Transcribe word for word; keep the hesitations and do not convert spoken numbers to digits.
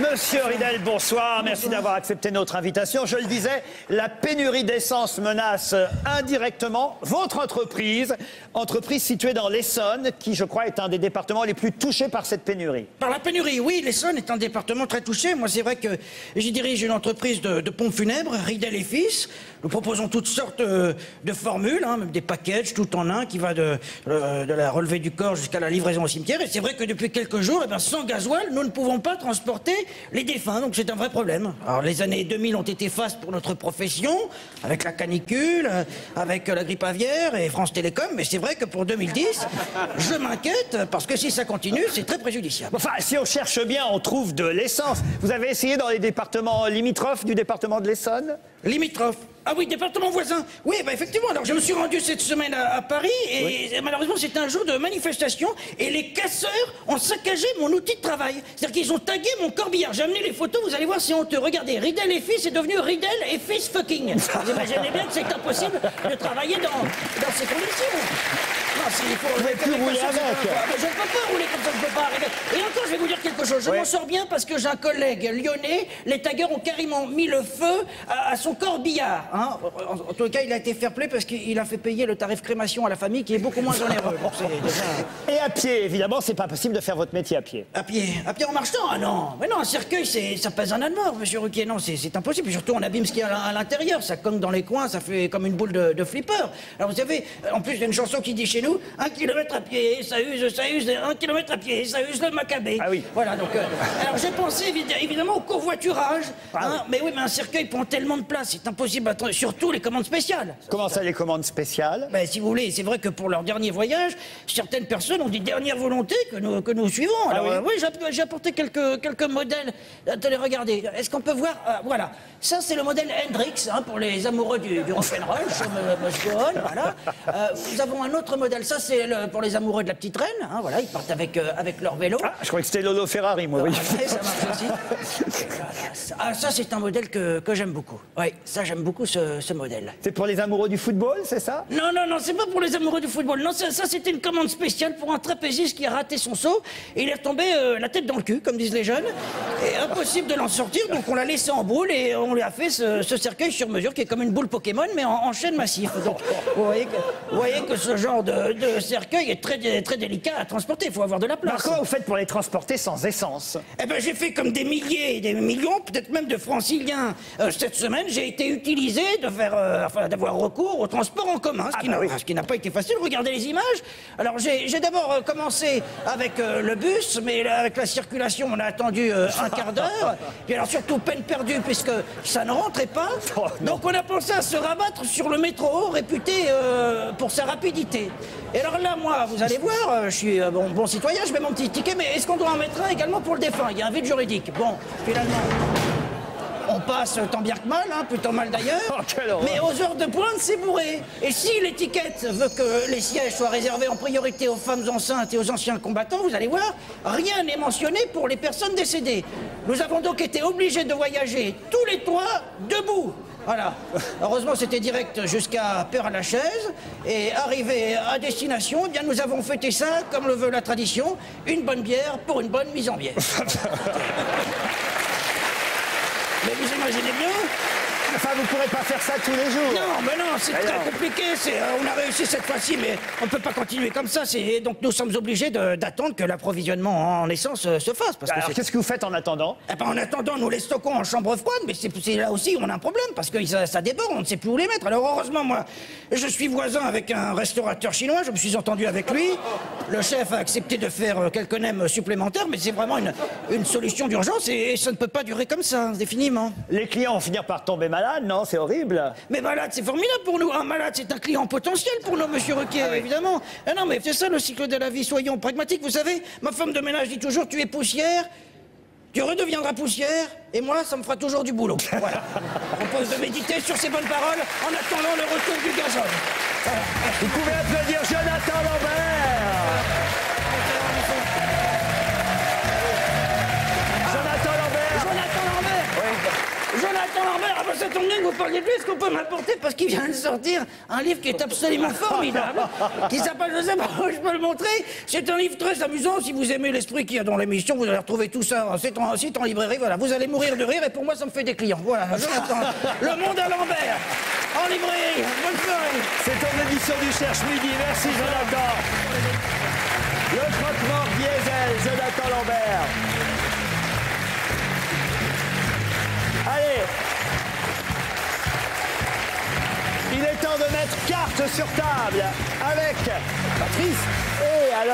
Monsieur Ridel, bonsoir. Merci d'avoir accepté notre invitation. Je le disais, la pénurie d'essence menace indirectement votre entreprise, entreprise située dans l'Essonne, qui, je crois, est un des départements les plus touchés par cette pénurie. Par la pénurie, oui, l'Essonne est un département très touché. Moi, c'est vrai que j'y dirige une entreprise de, de pompes funèbres, Ridel et fils. Nous proposons toutes sortes de formules, hein, même des packages tout en un qui va de, de la relevée du corps jusqu'à la livraison au cimetière. Et c'est vrai que depuis quelques jours, eh ben, sans gasoil, nous ne pouvons pas transporter les défunts, donc c'est un vrai problème. Alors les années deux mille ont été fastes pour notre profession, avec la canicule, avec la grippe aviaire et France Télécom, mais c'est vrai que pour deux mille dix, je m'inquiète, parce que si ça continue, c'est très préjudiciable. Enfin, si on cherche bien, on trouve de l'essence. Vous avez essayé dans les départements limitrophes du département de l'Essonne ? Limitrophes. Ah oui, département voisin. Oui, bah effectivement. Alors, je me suis rendu cette semaine à, à Paris et, oui. et malheureusement, c'était un jour de manifestation et les casseurs ont saccagé mon outil de travail. C'est-à-dire qu'ils ont tagué mon corbillard. J'ai amené les photos, vous allez voir, c'est honteux. Regardez, Ridel et fils est devenu Ridel et fils fucking. Vous imaginez bien que c'est impossible de travailler dans, dans ces conditions. Non, si, il faut vous pouvez plus rouler avec. Ah, je ne peux pas rouler comme ça, je ne peux pas arriver. Et encore, je vais vous dire quelque chose. Je oui. m'en sors bien parce que j'ai un collègue lyonnais. Les taggeurs ont carrément mis le feu à, à son corbillard. Hein, en, en tout cas, il a été fair-play parce qu'il a fait payer le tarif crémation à la famille qui est beaucoup moins onéreux. Bon, déjà... Et à pied, évidemment, c'est pas possible de faire votre métier à pied. À pied, à pied en marchant, ah non, mais non, un cercueil, ça pèse un âne mort, monsieur Ruquier, non, c'est impossible. Et surtout, on abîme ce qu'il y a à l'intérieur, ça cogne dans les coins, ça fait comme une boule de, de flipper. Alors vous savez, en plus, il y a une chanson qui dit chez nous, un kilomètre à pied, ça use, ça use, un kilomètre à pied, ça use le macabé. Ah oui. Voilà, donc, euh, alors j'ai pensé évidemment au covoiturage, ah, hein, oui. mais oui, mais un cercueil prend tellement de place, c'est impossible à surtout les commandes spéciales. Comment ça, les commandes spéciales? Ben, si vous voulez, c'est vrai que pour leur dernier voyage, certaines personnes ont des dernières volontés que nous, que nous suivons. Alors, ah oui, euh, oui j'ai apporté quelques, quelques modèles. Attendez, regardez. Est-ce qu'on peut voir? euh, Voilà. Ça, c'est le modèle Hendrix, hein, pour les amoureux du, du rock'n'roll, monsieur Hall, voilà. Euh, nous avons un autre modèle. Ça, c'est le, pour les amoureux de la petite reine. Hein, voilà, ils partent avec, euh, avec leur vélo. Ah, je crois que c'était Lolo Ferrari, moi, oui. Ah, ouais, ça marche aussi. Ah, ça, c'est un modèle que, que j'aime beaucoup. Oui, ça, j'aime beaucoup. Ce, ce modèle. C'est pour les amoureux du football, c'est ça? Non, non, non, c'est pas pour les amoureux du football. Non, ça, ça c'était une commande spéciale pour un trapéziste qui a raté son saut et il est retombé euh, la tête dans le cul, comme disent les jeunes. Et impossible de l'en sortir, donc on l'a laissé en boule et on lui a fait ce, ce cercueil sur mesure qui est comme une boule Pokémon, mais en, en chaîne massif. Donc, vous voyez que, vous voyez que ce genre de, de cercueil est très, très délicat à transporter. Il faut avoir de la place. Comment vous faites pour les transporter sans essence? Eh ben, j'ai fait comme des milliers et des millions, peut-être même de franciliens. Euh, cette semaine, j'ai été utilisé de faire, euh, enfin, d'avoir recours au transport en commun, ce qui ah bah oui. n'a pas été facile. Regardez les images. Alors, j'ai d'abord commencé avec euh, le bus, mais là, avec la circulation, on a attendu euh, un quart d'heure. Puis alors, surtout, peine perdue, puisque ça ne rentrait pas. Oh, donc, on a pensé à se rabattre sur le métro, réputé euh, pour sa rapidité. Et alors là, moi, vous allez voir, euh, je suis euh, bon, bon citoyen, je mets mon petit ticket, mais est-ce qu'on doit en mettre un également pour le défunt? Il y a un vide juridique. Bon, finalement... On passe tant bien que mal, hein, plutôt mal d'ailleurs, oh, mais aux heures de pointe, c'est bourré. Et si l'étiquette veut que les sièges soient réservés en priorité aux femmes enceintes et aux anciens combattants, vous allez voir, rien n'est mentionné pour les personnes décédées. Nous avons donc été obligés de voyager tous les trois debout. Voilà. Heureusement, c'était direct jusqu'à Père-Lachaise. Et arrivé à destination, eh bien, nous avons fêté ça, comme le veut la tradition, une bonne bière pour une bonne mise en bière. Mais vous imaginez bien? Enfin, vous ne pourrez pas faire ça tous les jours. Non, mais non, c'est très non. compliqué. Euh, on a réussi cette fois-ci, mais on ne peut pas continuer comme ça. Donc, nous sommes obligés d'attendre que l'approvisionnement en essence euh, se fasse. Parce Alors, qu'est-ce qu que vous faites en attendant? eh ben, En attendant, nous les stockons en chambre froide, mais c'est là aussi on a un problème, parce que ça, ça déborde, on ne sait plus où les mettre. Alors, heureusement, moi, je suis voisin avec un restaurateur chinois, je me suis entendu avec lui. Le chef a accepté de faire quelques nems supplémentaires, mais c'est vraiment une, une solution d'urgence, et, et ça ne peut pas durer comme ça, définiment. Les clients vont finir par tomber malades. Malade, non, c'est horrible. Mais malade, c'est formidable pour nous. Un malade, c'est un client potentiel pour nous, monsieur Ruquier, ah oui. évidemment. Ah non, mais c'est ça le cycle de la vie, soyons pragmatiques. Vous savez, ma femme de ménage dit toujours, tu es poussière, tu redeviendras poussière, et moi, ça me fera toujours du boulot. Voilà. Je propose de méditer sur ces bonnes paroles en attendant le retour du gazole. Voilà. Vous pouvez applaudir Jonathan Lambert. Jonathan Lambert, ah ben ça tombe bien, vous parlez plus, est-ce qu'on peut m'apporter, parce qu'il vient de sortir un livre qui est absolument formidable, qui s'appelle Joseph, je peux le montrer. C'est un livre très amusant, si vous aimez l'esprit qu'il y a dans l'émission, vous allez retrouver tout ça, c'est en, en librairie, voilà, vous allez mourir de rire, et pour moi ça me fait des clients, voilà, Jonathan, Le Monde à Lambert, en librairie, bonne soirée. C'est en édition du Cherche Midi, merci Jonathan. Le croque-mort diesel, Jonathan Lambert. Il est temps de mettre carte sur table avec Patrice et alors...